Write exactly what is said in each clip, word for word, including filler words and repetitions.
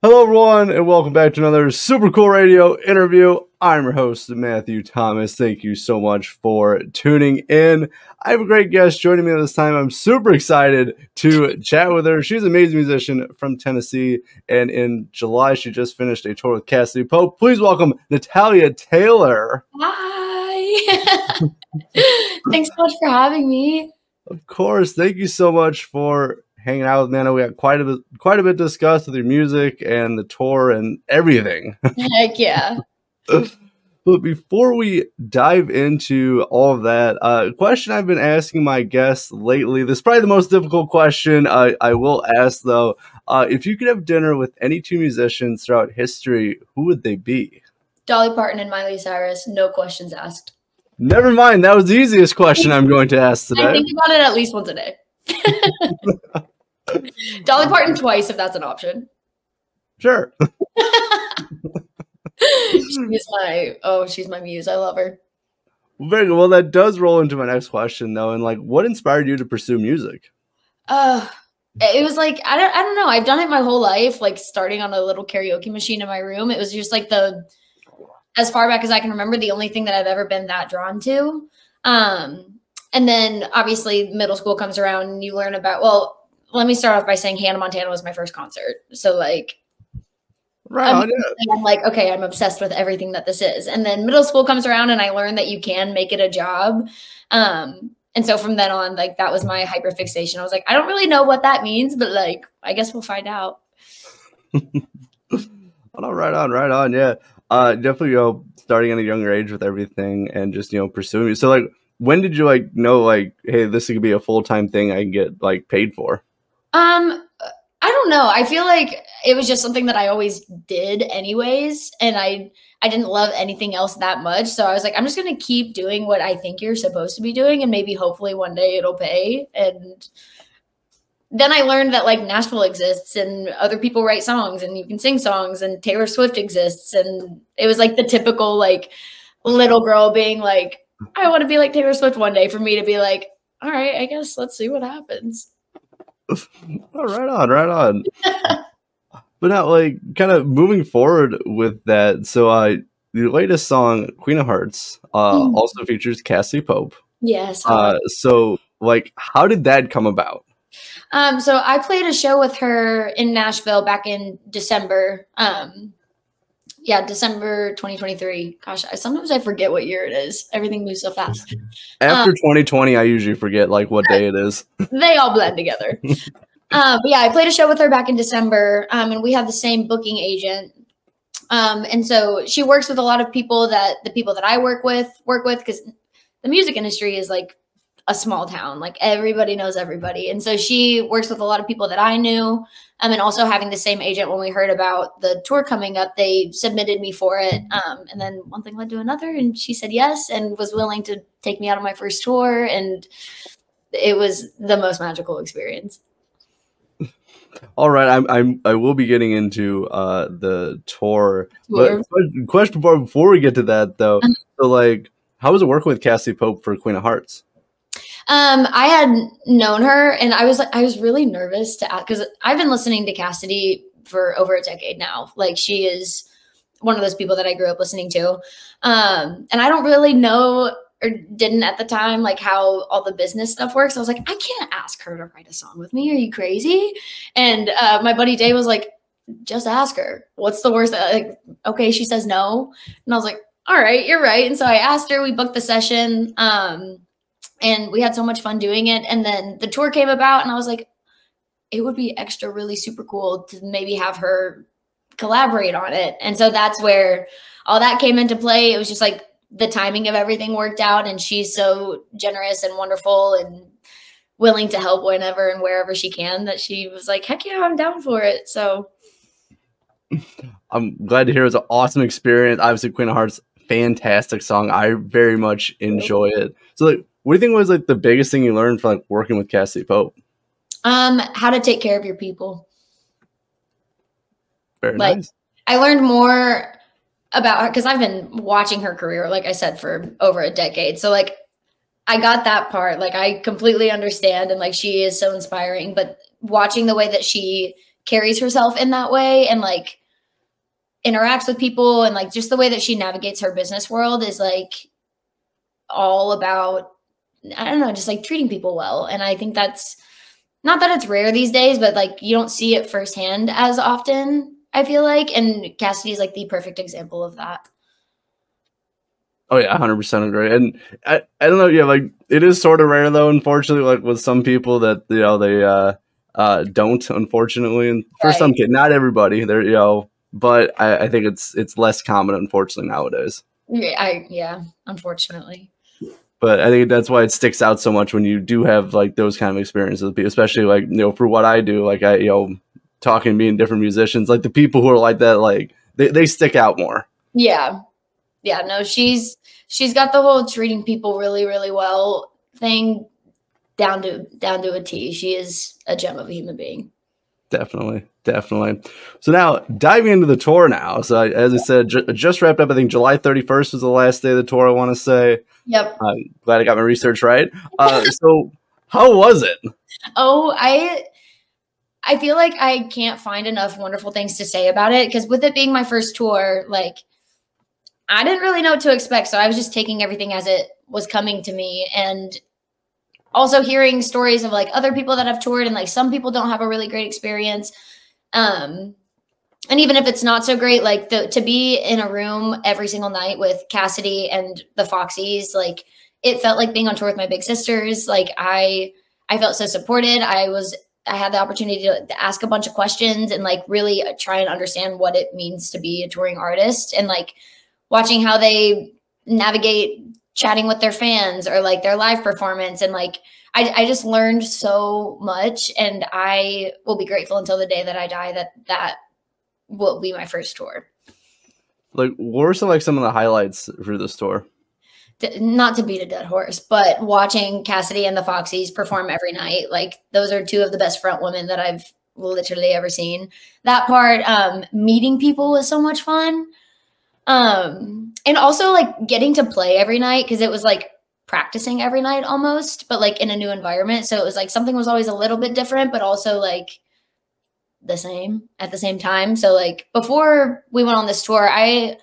Hello everyone, and welcome back to another Super Cool Radio interview. I'm your host, Matthew Thomas. Thank you so much for tuning in. I have a great guest joining me this time. I'm super excited to chat with her. She's an amazing musician from Tennessee, and in July, she just finished a tour with Cassadee Pope. Please welcome Natalia Taylar. Hi. Thanks so much for having me. Of course. Thank you so much for hanging out with me. I know we got quite a bit, quite a bit discussed with your music and the tour and everything. Heck yeah. But before we dive into all of that, a uh, question I've been asking my guests lately, this is probably the most difficult question I, I will ask though. Uh, if you could have dinner with any two musicians throughout history, who would they be? Dolly Parton and Miley Cyrus, no questions asked. Never mind. That was the easiest question I'm going to ask today. I think about it at least once a day. Dolly Parton twice, if that's an option. Sure. She's my, oh, she's my muse. I love her. Very good. Well, that does roll into my next question, though. And like, what inspired you to pursue music? Uh, it was like, I don't, I don't know. I've done it my whole life, like starting on a little karaoke machine in my room. It was just like the, as far back as I can remember, the only thing that I've ever been that drawn to. Um, And then obviously middle school comes around and you learn about, well, let me start off by saying Hannah Montana was my first concert. So like, right, I'm, I'm like, okay, I'm obsessed with everything that this is. And then middle school comes around and I learned that you can make it a job. Um, and so from then on, like that was my hyperfixation. I was like, I don't really know what that means, but like, I guess we'll find out. Well, right on, right on. Yeah. Uh, definitely, you know, starting at a younger age with everything and just, you know, pursuing it. So like, when did you like know like, hey, this could be a full-time thing I can get like paid for? Um, I don't know. I feel like it was just something that I always did anyways. And I, I didn't love anything else that much. So I was like, I'm just going to keep doing what I think you're supposed to be doing. And maybe hopefully one day it'll pay. And then I learned that like Nashville exists and other people write songs and you can sing songs and Taylor Swift exists. And it was like the typical like little girl being like, I want to be like Taylor Swift one day, for me to be like, all right, I guess let's see what happens. Oh, right on, right on. But now, like, kind of moving forward with that. So, uh, your latest song, Queen of Hearts, uh, mm. also features Cassadee Pope. Yes. Uh, so, like, how did that come about? Um, so, I played a show with her in Nashville back in December. Um, Yeah, December twenty twenty-three. Gosh, I, sometimes I forget what year it is. Everything moves so fast. After um, twenty twenty, I usually forget like what day it is. They all blend together. um, but yeah, I played a show with her back in December, um, and we have the same booking agent. Um, and so she works with a lot of people that the people that I work with work with, because the music industry is like a small town. Like everybody knows everybody. And so she works with a lot of people that I knew. Um, and also having the same agent, when we heard about the tour coming up, they submitted me for it. Um, and then one thing led to another, and she said yes and was willing to take me out on my first tour. And it was the most magical experience. All right. I'm, I'm, I will be getting into uh, the tour. tour. But question before, before we get to that, though. Um, so, like, how was it working with Cassadee Pope for Queen of Hearts? Um, I had known her, and I was like, I was really nervous to ask, because I've been listening to Cassadee for over a decade now. Like, she is one of those people that I grew up listening to. Um, and I don't really know, or didn't at the time, like how all the business stuff works. I was like, I can't ask her to write a song with me. Are you crazy? And, uh, my buddy Dave was like, just ask her. What's the worst? Like, okay, she says no. And I was like, all right, you're right. And so I asked her, we booked the session. Um, And we had so much fun doing it. And then the tour came about and I was like, it would be extra really super cool to maybe have her collaborate on it. And so that's where all that came into play. It was just like the timing of everything worked out, and she's so generous and wonderful and willing to help whenever and wherever she can, that she was like, heck yeah, I'm down for it. So I'm glad to hear it was an awesome experience. Obviously, Queen of Hearts, fantastic song. I very much enjoy it. So like, what do you think was like the biggest thing you learned from like working with Cassadee Pope? Um, how to take care of your people. Very like, nice. I learned more about her because I've been watching her career, like I said, for over a decade. So like, I got that part. Like, I completely understand. And like, she is so inspiring, but watching the way that she carries herself in that way and like interacts with people and like just the way that she navigates her business world is like all about, I don't know, just like treating people well. And I think that's not that it's rare these days, but like you don't see it firsthand as often, I feel like. And Cassadee is like the perfect example of that. Oh, yeah, one hundred percent agree. And I, I don't know, yeah, like, it is sort of rare, though, unfortunately, like, with some people that, you know, they uh, uh, don't, unfortunately. And for right. some kids, not everybody, they're, you know, but I, I think it's it's less common, unfortunately, nowadays. Yeah, I, yeah, unfortunately. But I think that's why it sticks out so much when you do have, like, those kind of experiences, especially, like, you know, for what I do, like, I, you know, talking to me and different musicians, like, the people who are like that, like, they, they stick out more. Yeah. Yeah, no, she's she's got the whole treating people really, really well thing down to down to a T. She is a gem of a human being. Definitely, definitely. So now diving into the tour now. So I, as I said, ju just wrapped up. I think July thirty-first was the last day of the tour, I want to say. Yep. I'm glad I got my research right. Uh, so how was it? Oh, I I feel like I can't find enough wonderful things to say about it, because with it being my first tour, like, I didn't really know what to expect, so I was just taking everything as it was coming to me, and also hearing stories of like other people that have toured, and like some people don't have a really great experience. Um, and even if it's not so great, like the, to be in a room every single night with Cassadee and the Foxies, like it felt like being on tour with my big sisters. Like I, I felt so supported. I was, I had the opportunity to, to ask a bunch of questions and like really try and understand what it means to be a touring artist, and like watching how they navigate chatting with their fans or like their live performance. And like, I, I just learned so much, and I will be grateful until the day that I die that that will be my first tour. Like, what were some, like some of the highlights for this tour? Not to beat a dead horse, but watching Cassadee and the Foxies perform every night. Like, those are two of the best front women that I've literally ever seen. That part, um, meeting people was so much fun. Um, and also like getting to play every night, because it was like practicing every night almost, but like in a new environment. So it was like something was always a little bit different, but also like the same at the same time. So like before we went on this tour, I,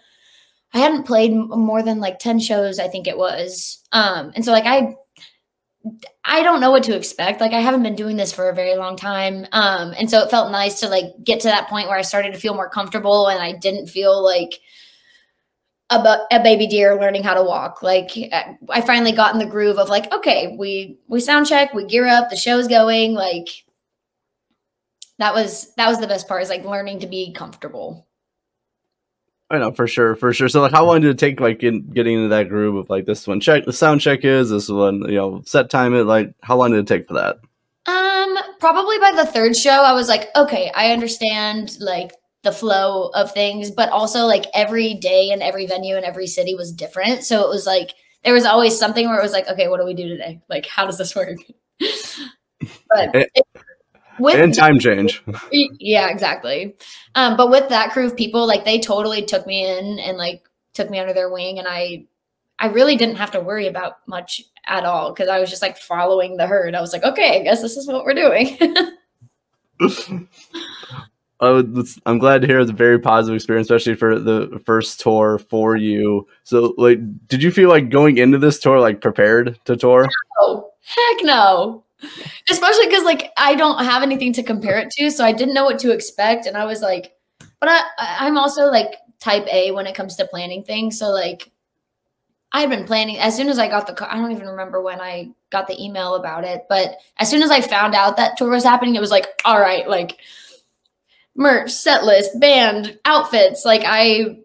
I hadn't played more than like ten shows, I think it was. Um, and so like, I, I don't know what to expect. Like, I haven't been doing this for a very long time. Um, and so it felt nice to like get to that point where I started to feel more comfortable, and I didn't feel like about a baby deer learning how to walk. Like, I finally got in the groove of like, okay, we, we sound check, we gear up, the show's going. Like, that was, that was the best part, is like learning to be comfortable. I know, for sure. For sure. So like, how long did it take, like in getting into that groove of like, this one check, the sound check is this one, you know, set time it, like how long did it take for that? Um, probably by the third show, I was like, okay, I understand like the flow of things, but also like every day and every venue and every city was different. So it was like, there was always something where it was like, okay, what do we do today? Like, how does this work? But and, it, with and time change. Yeah, exactly. Um, but with that crew of people, like they totally took me in and like took me under their wing. And I, I really didn't have to worry about much at all, because I was just like following the herd. I was like, okay, I guess this is what we're doing. I'm glad to hear it's a very positive experience, especially for the first tour for you. So, like, did you feel like going into this tour, like, prepared to tour? No. Heck no. Especially because, like, I don't have anything to compare it to, so I didn't know what to expect. And I was like, but I, I'm also, like, type A when it comes to planning things. So, like, I had been planning as soon as I got the, I don't even remember when I got the email about it, but as soon as I found out that tour was happening, it was like, all right, like, merch, set list, band, outfits. Like, I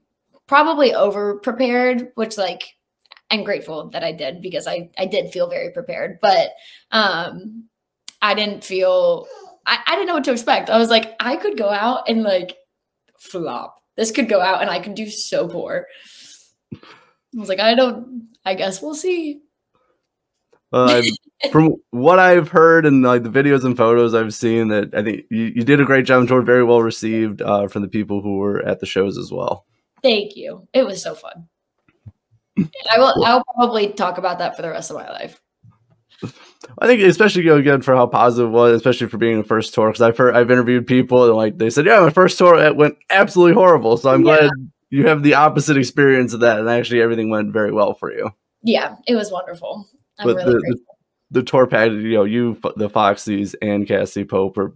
probably over prepared, which like I'm grateful that I did, because I, I did feel very prepared, but um, I didn't feel, I, I didn't know what to expect. I was like, I could go out and like flop. This could go out and I could do so poor. I was like, I don't, I guess we'll see. Uh, from what I've heard and like the videos and photos I've seen, that I think you, you did a great job and were very well received uh, from the people who were at the shows as well. Thank you. It was so fun. I will. Cool. I'll probably talk about that for the rest of my life. I think, especially you know, again for how positive it was, especially for being the first tour. Because I've heard, I've interviewed people and like they said, yeah, my first tour it went absolutely horrible. So I'm yeah. glad you have the opposite experience of that, and actually everything went very well for you. Yeah, it was wonderful. I'm but really the, grateful. The, the tour package, you know, you the Foxies and Cassadee Pope are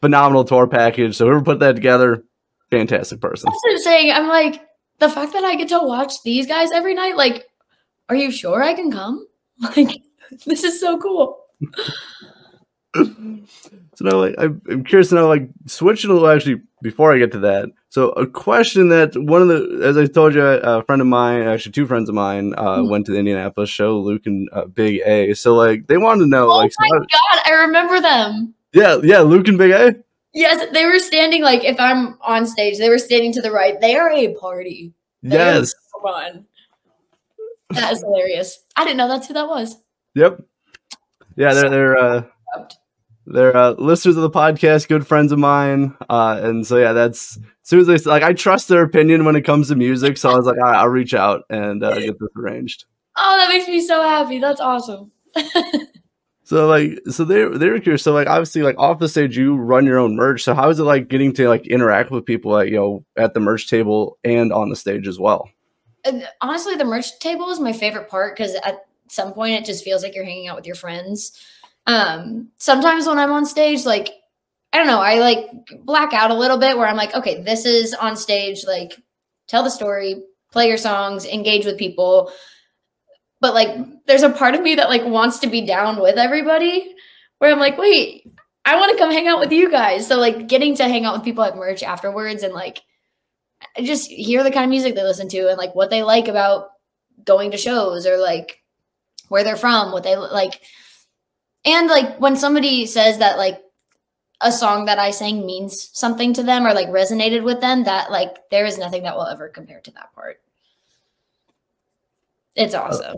phenomenal tour package. So whoever put that together, fantastic person. That's what I'm saying. I'm like. The fact that I get to watch these guys every night, like, are you sure I can come? Like, this is so cool. So now, like, I'm curious to know, like, switching a little, actually, before I get to that. So a question that one of the, as I told you, a friend of mine, actually two friends of mine, uh, mm-hmm. went to the Indianapolis show, Luke and uh, Big A. So, like, they wanted to know. Oh, like, my so God, I remember them. Yeah, yeah, Luke and Big A. Yes, they were standing, like, if I'm on stage, they were standing to the right. They are a party. They yes. Come on. That is hilarious. I didn't know that's who that was. Yep. Yeah, they're, they're, uh, they're uh, listeners of the podcast, good friends of mine. Uh, and so, yeah, that's, as soon as they, like, I trust their opinion when it comes to music. So I was like, all right, I'll reach out and uh, get this arranged. Oh, that makes me so happy. That's awesome. So like, so they they were curious. So like, obviously, like off the stage, you run your own merch. So how is it like getting to like interact with people at you know at the merch table and on the stage as well? And honestly, the merch table is my favorite part because at some point it just feels like you're hanging out with your friends. Um, sometimes when I'm on stage, like I don't know, I like black out a little bit where I'm like, okay, this is on stage. Like, tell the story, play your songs, engage with people. But like, there's a part of me that like wants to be down with everybody where I'm like, wait, I want to come hang out with you guys. So like getting to hang out with people at merch afterwards and like, just hear the kind of music they listen to and like what they like about going to shows or like where they're from, what they like. And like when somebody says that like a song that I sang means something to them or like resonated with them, that like, there is nothing that will ever compare to that part. It's awesome.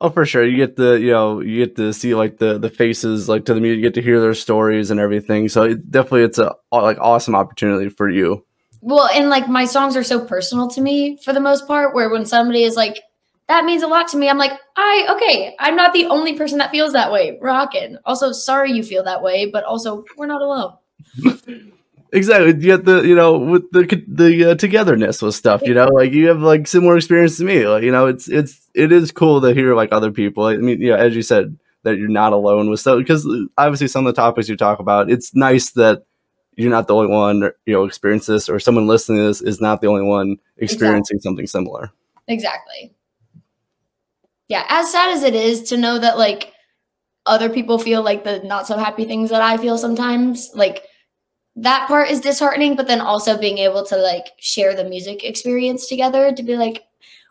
Oh, for sure. You get the, you know, you get to see like the, the faces, like to the music, you get to hear their stories and everything. So it definitely, it's a like awesome opportunity for you. Well, and like my songs are so personal to me for the most part, where when somebody is like, that means a lot to me. I'm like, I, okay, I'm not the only person that feels that way. Rockin'. Also, sorry you feel that way, but also we're not alone. Exactly. You get the, you know, with the the uh, togetherness with stuff, you know, like you have like similar experience to me, like, you know, it's, it's, it is cool to hear like other people. I mean, you know, as you said, that you're not alone with stuff, because obviously some of the topics you talk about, it's nice that you're not the only one, or, you know, experience this, or someone listening to this is not the only one experiencing exactly. something similar. Exactly. Yeah. As sad as it is to know that like other people feel like the not so happy things that I feel sometimes, like, that part is disheartening, but then also being able to like share the music experience together to be like,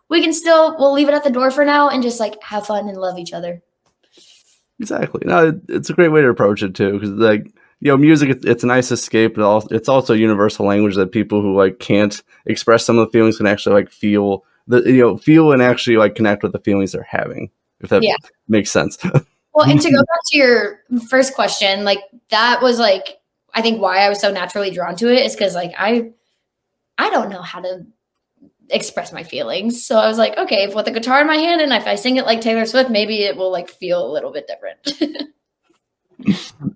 we can still, we'll leave it at the door for now and just like have fun and love each other. Exactly. No, it's a great way to approach it too. Cause like, you know, music, it's, it's a nice escape, but it's also a universal language that people who like can't express some of the feelings can actually like feel the, you know, feel and actually like connect with the feelings they're having. If that yeah. makes sense. Well, and to go back to your first question, like that was like, I think why I was so naturally drawn to it is because like I I don't know how to express my feelings. So I was like, okay, if with a guitar in my hand and if I sing it like Taylor Swift, maybe it will like feel a little bit different.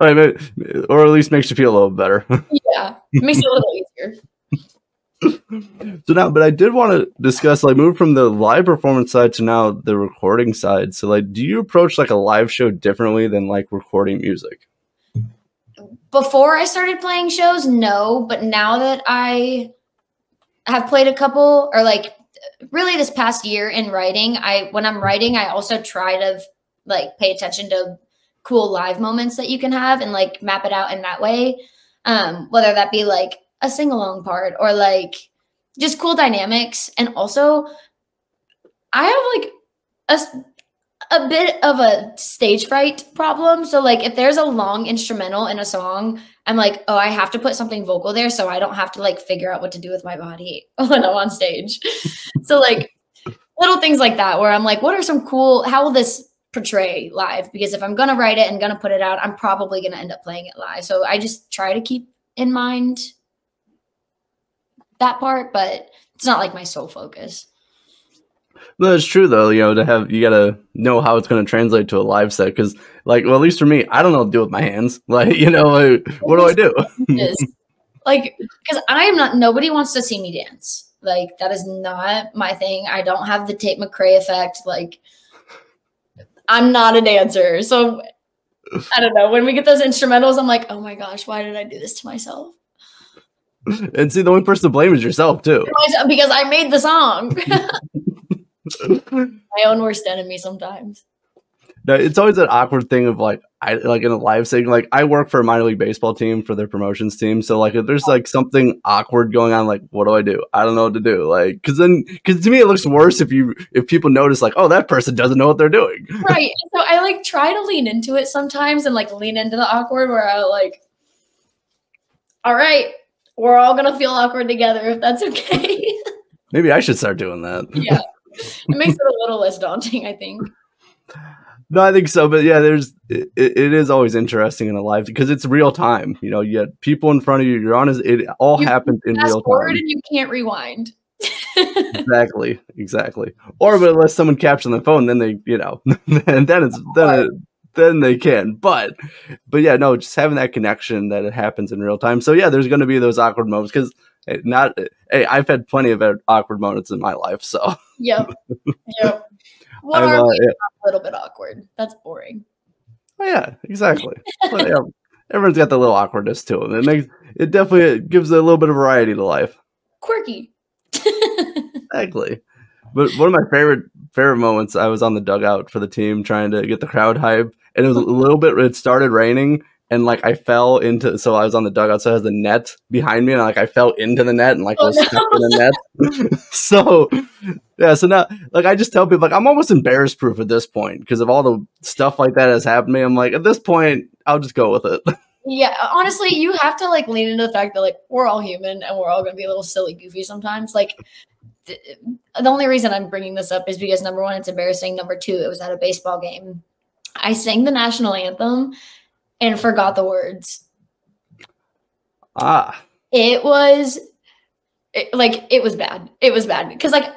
All right, maybe, or at least makes you feel a little better. Yeah, it makes it a little easier. So now, but I did want to discuss, like move from the live performance side to now the recording side. So like, do you approach like a live show differently than like recording music? Before I started playing shows, no, but now that I have played a couple, or like really this past year in writing, I when I'm writing, I also try to like pay attention to cool live moments that you can have and like map it out in that way, um, whether that be like a sing-along part or like just cool dynamics. And also I have like a, a bit of a stage fright problem. So like if there's a long instrumental in a song, I'm like, oh, I have to put something vocal there so I don't have to like figure out what to do with my body when I'm on stage. So like little things like that where I'm like, what are some cool, how will this portray live? Because if I'm going to write it and going to put it out, I'm probably going to end up playing it live. So I just try to keep in mind that part, but it's not like my sole focus. No, it's true though. You know, to have, you gotta know how it's gonna translate to a live set. Because, like, well, at least for me, I don't know what to do with my hands. Like, you know, like, what do I do? Like, because I am not. Nobody wants to see me dance. Like, that is not my thing. I don't have the Tate McRae effect. Like, I'm not a dancer. So, I don't know. When we get those instrumentals, I'm like, oh my gosh, why did I do this to myself? And see, the only person to blame is yourself too. Because I made the song. My own worst enemy sometimes. No, it's always an awkward thing of like, I like in a live setting, like I work for a minor league baseball team for their promotions team. So like, if there's like something awkward going on, like, what do I do? I don't know what to do. Like, cause then, cause to me, it looks worse if you, if people notice like, oh, that person doesn't know what they're doing. Right. So I like try to lean into it sometimes and like lean into the awkward where I like, all right, we're all going to feel awkward together if that's okay. Maybe I should start doing that. Yeah. It makes it a little less daunting, I think. No, I think so. But yeah, there's it, it is always interesting in a live because it's real time. You know, you have people in front of you. You're on. It all you happens in real time. And you can't rewind. Exactly, exactly. Or but unless someone captures on the phone, then they, you know, and then it's then it, then they can. But but yeah, no, just having that connection that it happens in real time. So yeah, there's going to be those awkward moments because. Not hey, I've had plenty of awkward moments in my life, so yep, yep. What are uh, we yeah. A little bit awkward? That's boring. Oh yeah, exactly. But, yeah, everyone's got the little awkwardness to them. It makes it definitely it gives a little bit of variety to life. Quirky. Exactly. But one of my favorite favorite moments, I was on the dugout for the team trying to get the crowd hype, and it was a little bit. It started raining. And like I fell into, so I was on the dugout, so I had the net behind me, and like I fell into the net, and like oh, I was no. stuck in the net. So yeah, so now like I just tell people like I'm almost embarrassed proof at this point because of all the stuff like that has happened to me. I'm like at this point, I'll just go with it. Yeah, honestly, you have to like lean into the fact that like we're all human and we're all gonna be a little silly, goofy sometimes. Like th the only reason I'm bringing this up is because number one, it's embarrassing. Number two, it was at a baseball game. I sang the national anthem. And forgot the words. Ah. It was, it, like, it was bad. It was bad. Because, like,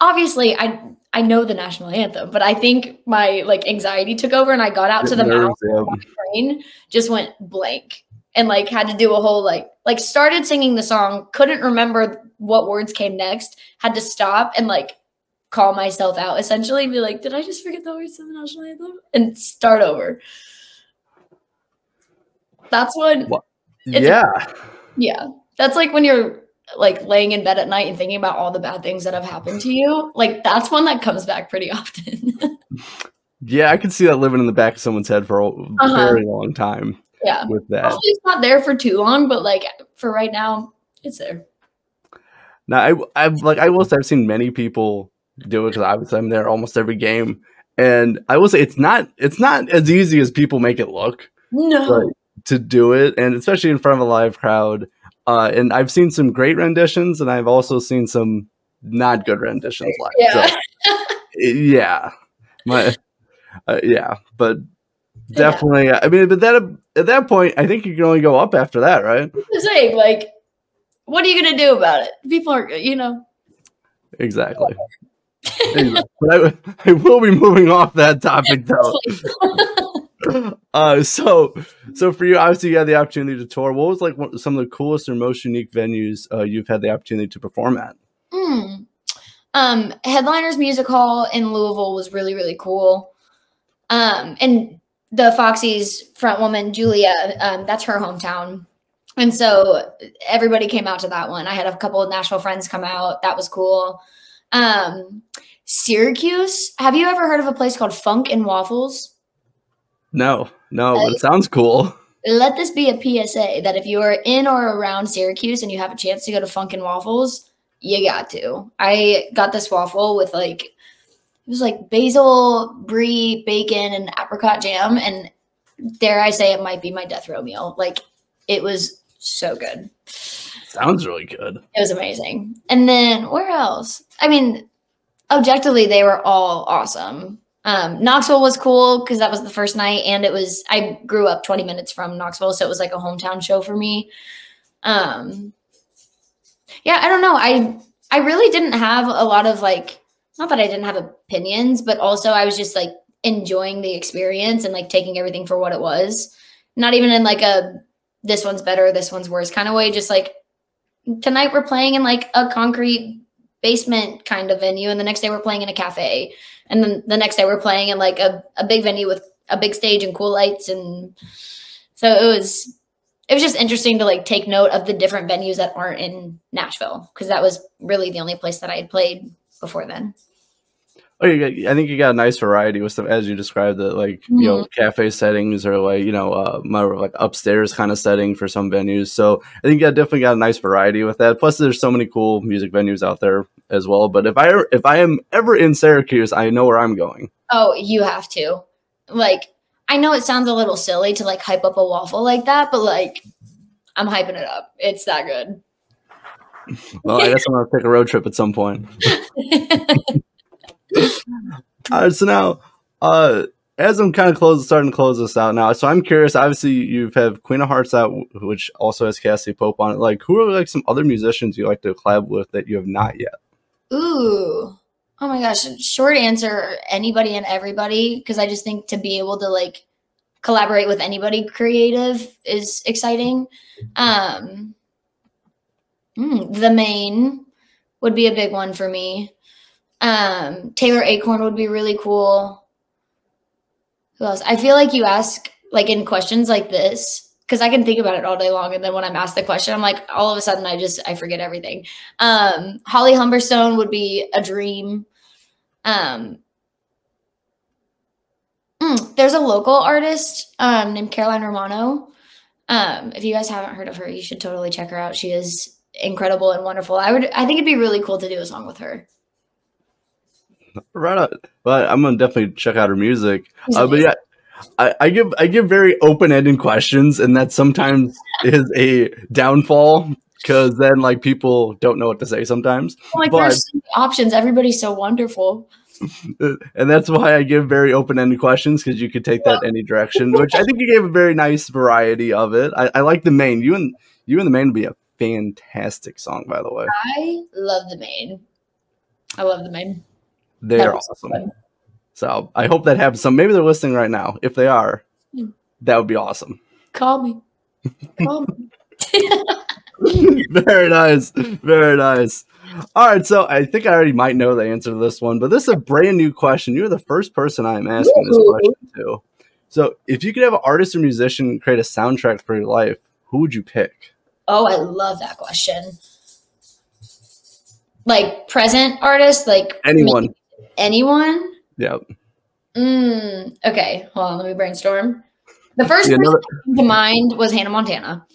obviously, I I know the national anthem. But I think my, like, anxiety took over. And I got out it to the mouth. And my brain just went blank. And, like, had to do a whole, like, like, started singing the song. Couldn't remember what words came next. Had to stop and, like, call myself out. Essentially, be like, did I just forget the words to the national anthem? And start over. That's when, well, yeah, yeah. That's like when you're like laying in bed at night and thinking about all the bad things that have happened to you. Like that's one that comes back pretty often. Yeah, I can see that living in the back of someone's head for a uh-huh. very long time. Yeah, with that, hopefully it's not there for too long, but like for right now, it's there. Now, I, I've like I will say I've seen many people do it because obviously I'm there almost every game, and I will say it's not it's not as easy as people make it look. No. Like, to do it, and especially in front of a live crowd. Uh, and I've seen some great renditions, and I've also seen some not good renditions live. Yeah. So, yeah. My, uh, yeah. But definitely, yeah. I mean, but that, at that point, I think you can only go up after that, right? I'm just saying, like, what are you going to do about it? People are, you know. Exactly. Anyway, but I, I will be moving off that topic, though. Uh, so, so for you, obviously you had the opportunity to tour. What was like one, some of the coolest or most unique venues uh, you've had the opportunity to perform at? Mm. Um, Headliners Music Hall in Louisville was really, really cool. Um, and the Foxies front woman, Julia, um, that's her hometown. And so everybody came out to that one. I had a couple of Nashville friends come out. That was cool. Um, Syracuse. Have you ever heard of a place called Funk and Waffles? No, no, but it sounds cool. Let this be a P S A that if you are in or around Syracuse and you have a chance to go to Funk and Waffles, you got to. I got this waffle with like it was like basil, brie, bacon, and apricot jam. And dare I say, it might be my death row meal. Like, it was so good. Sounds really good. It was amazing. And then where else? I mean, objectively, they were all awesome. Um, Knoxville was cool because that was the first night, and it was, I grew up twenty minutes from Knoxville, so it was like a hometown show for me. Um, yeah, I don't know. I, I really didn't have a lot of like, not that I didn't have opinions, but also I was just like enjoying the experience and like taking everything for what it was. Not even in like a, this one's better, this one's worse kind of way. Just like, tonight we're playing in like a concrete basement kind of venue, and the next day we're playing in a cafe, and then the next day we're playing in like a, a big venue with a big stage and cool lights. And so it was, it was just interesting to like take note of the different venues that aren't in Nashville, because that was really the only place that I had played before then. Oh, you got, I think you got a nice variety with stuff, as you described it, like, mm-hmm. you know, cafe settings or like, you know, uh, more like upstairs kind of setting for some venues. So I think you definitely got a nice variety with that. Plus, there's so many cool music venues out there as well. But if I if I am ever in Syracuse, I know where I'm going. Oh, you have to. Like, I know it sounds a little silly to like hype up a waffle like that, but like, I'm hyping it up. It's that good. Well, I guess I'm going to take a road trip at some point. All right, so now uh as I'm kind of close starting to close this out now, so I'm curious, obviously you've have Queen of Hearts out, which also has Cassadee Pope on it. Like, who are like some other musicians you like to collab with that you have not yet? Ooh, oh my gosh, short answer, anybody and everybody, because I just think to be able to like collaborate with anybody creative is exciting. um mm, the Maine would be a big one for me. Um, Taylor Acorn would be really cool. Who else? I feel like you ask like in questions like this, because I can think about it all day long, and then when I'm asked the question, I'm like, all of a sudden I just I forget everything. Um, Holly Humberstone would be a dream. Um, mm, there's a local artist um, named Caroline Romano. Um, if you guys haven't heard of her, you should totally check her out. She is incredible and wonderful. I would I think it'd be really cool to do a song with her. Right on. But I'm gonna definitely check out her music. Uh, but yeah, I, I give I give very open-ended questions, and that sometimes is a downfall, because then like people don't know what to say sometimes. Oh my gosh, so many options. Everybody's so wonderful. And that's why I give very open-ended questions, because you could take yeah. that any direction, which I think you gave a very nice variety of it. I, I like the Maine. You and you and the Maine would be a fantastic song, by the way. I love the Maine. I love the Maine. They're awesome. Fun. So I hope that happens. So maybe they're listening right now. If they are, mm. that would be awesome. Call me. Call me. Very nice. Very nice. All right. So I think I already might know the answer to this one, but this is a brand new question. You're the first person I'm asking this question to. So if you could have an artist or musician create a soundtrack for your life, who would you pick? Oh, I love that question. Like present artist, like anyone. Me. Anyone? Yep. Mm, okay, hold on. Let me brainstorm. The first yeah, person another, that came to mind was Hannah Montana.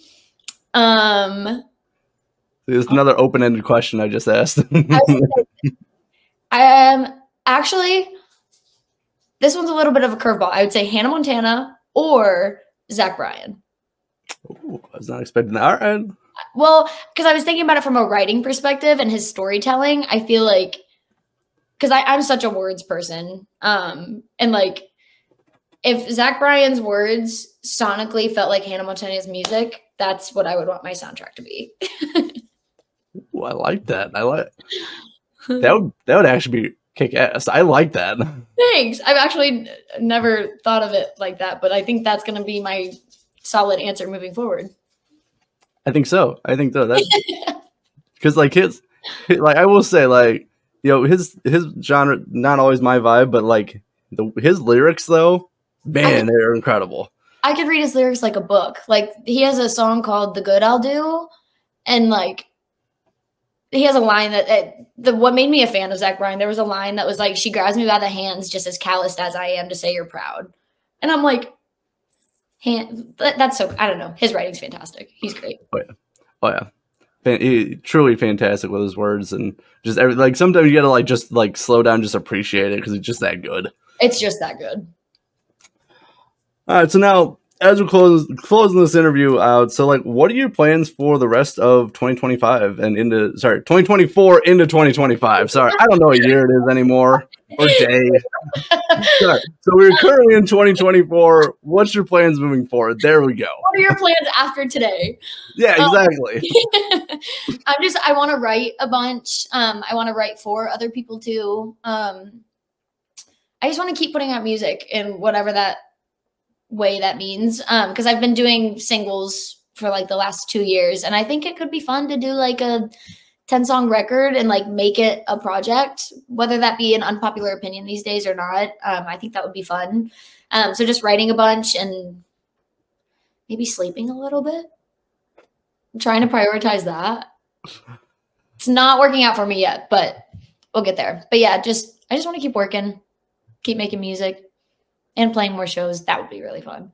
Um, There's another open-ended question I just asked. I am um, actually, this one's a little bit of a curveball. I would say Hannah Montana or Zach Bryan. Ooh, I was not expecting that. All right. Well, because I was thinking about it from a writing perspective and his storytelling, I feel like. Because I'm such a words person. Um, and like, if Zach Bryan's words sonically felt like Hannah Montana's music, that's what I would want my soundtrack to be. Ooh, I like that. I like that would that would actually be kick ass. I like that. Thanks. I've actually never thought of it like that, but I think that's gonna be my solid answer moving forward. I think so. I think so. That because like his like I will say like. You know, his his genre, not always my vibe, but like the his lyrics though, man, could, they're incredible. I could read his lyrics like a book. Like he has a song called "The Good I'll Do," and like he has a line that, that the what made me a fan of Zach Bryan. There was a line that was like, "She grabs me by the hands, just as calloused as I am, to say you're proud," and I'm like, "Hand, that's so." I don't know. His writing's fantastic. He's great. Oh yeah. Oh yeah. He, truly fantastic with his words, and just every, like sometimes you gotta like just like slow down, just appreciate it because it's just that good. It's just that good. All right, so now as we're close, closing this interview out, so like, what are your plans for the rest of twenty twenty-five and into sorry twenty twenty-four into twenty twenty-five? Sorry, I don't know what year it is anymore or day. Sorry. So we're currently in twenty twenty-four. What's your plans moving forward? There we go. What are your plans after today? Yeah, exactly. Um, I'm just I want to write a bunch. Um, I want to write for other people too. Um, I just want to keep putting out music in whatever that way that means. Um, because I've been doing singles for like the last two years, and I think it could be fun to do like a ten song record and like make it a project, whether that be an unpopular opinion these days or not. Um, I think that would be fun. Um, so just writing a bunch and maybe sleeping a little bit. I'm trying to prioritize that. It's not working out for me yet, but we'll get there. But yeah, just, I just want to keep working, keep making music and playing more shows. That would be really fun.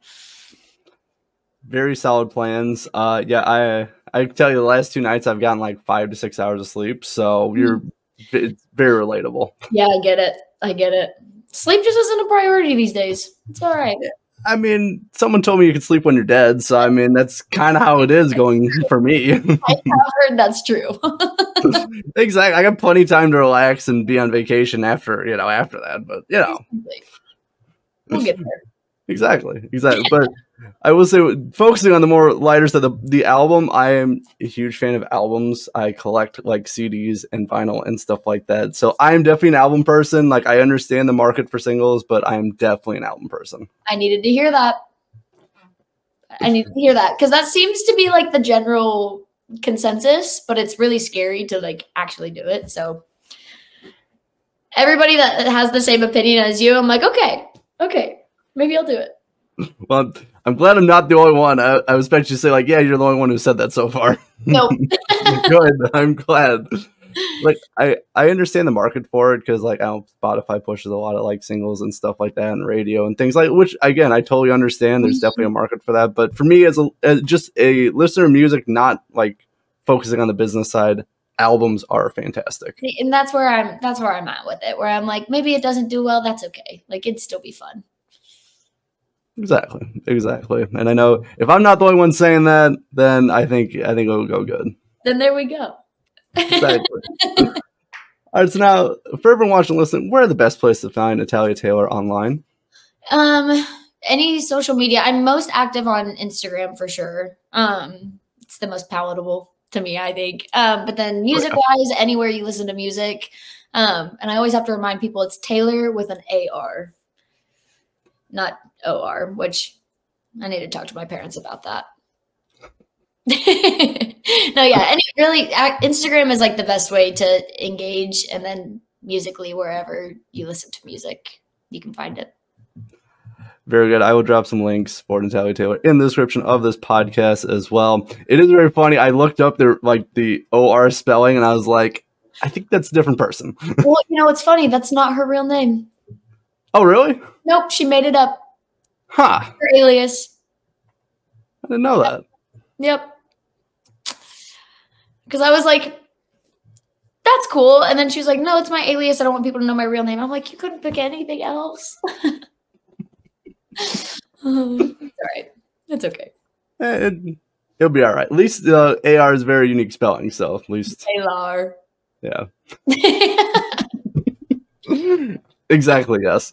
Very solid plans. Uh, yeah, I, I can tell you the last two nights I've gotten like five to six hours of sleep. So you're, it's very relatable. Yeah, I get it. I get it. Sleep just isn't a priority these days. It's all right. I mean, someone told me you could sleep when you're dead. So, I mean, that's kind of how it is going for me. I have heard that's true. Exactly. I got plenty of time to relax and be on vacation after, you know, after that. But, you know. We'll get there. Exactly. Exactly. But I will say, focusing on the more lighter side, the, the album, I am a huge fan of albums. I collect like C Ds and vinyl and stuff like that. So I'm definitely an album person. Like, I understand the market for singles, but I'm definitely an album person. I needed to hear that. I needed to hear that, because that seems to be like the general consensus, but it's really scary to like actually do it. So everybody that has the same opinion as you, I'm like, okay, okay, maybe I'll do it. Well, I'm glad I'm not the only one. I, I was expecting you to say, like, yeah, you're the only one who said that so far. No. Good. I'm glad. Like, I, I understand the market for it, because, like, I don't, Spotify pushes a lot of, like, singles and stuff like that, and radio and things like, which, again, I totally understand. There's definitely a market for that. But for me, as, a, as just a listener of music, not, like, focusing on the business side, albums are fantastic. And that's where I'm, that's where I'm at with it, where I'm like, maybe it doesn't do well. That's okay. Like, it'd still be fun. Exactly, exactly. And I know if I'm not the only one saying that, then I think I think it'll go good. Then there we go. Exactly. All right, so now, for everyone watching and listening, where are the best places to find Natalia Taylar online? Um, any social media. I'm most active on Instagram for sure. Um, it's the most palatable to me, I think. Um, but then music-wise, yeah, anywhere you listen to music. Um, and I always have to remind people it's Taylor with an A R. Not O R, which I need to talk to my parents about that. No, yeah, and really, Instagram is like the best way to engage, and then musically, wherever you listen to music, you can find it. Very good. I will drop some links for Natalia Taylar in the description of this podcast as well. It is very funny. I looked up the like the O R spelling, and I was like, I think that's a different person. Well, you know, it's funny. That's not her real name. Oh, really? Nope, she made it up. Huh. Her alias. I didn't know that. Yep. Because I was like, that's cool. And then she was like, no, it's my alias. I don't want people to know my real name. I'm like, you couldn't pick anything else. um, it's all right. It's okay. It, it'll be all right. At least uh, A R is very unique spelling, so at least. Taylar. Yeah. Exactly, yes.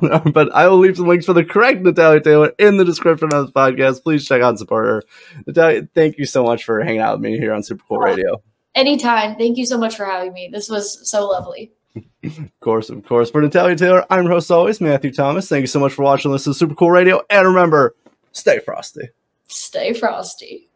But I will leave some links for the correct Natalia Taylar in the description of this podcast. Please check out and support her. Natalia, thank you so much for hanging out with me here on Super Cool Radio. Anytime. Thank you so much for having me. This was so lovely. Of course, of course. For Natalia Taylar, I'm your host always, Matthew Thomas. Thank you so much for watching. This is Super Cool Radio. And remember, stay frosty. Stay frosty.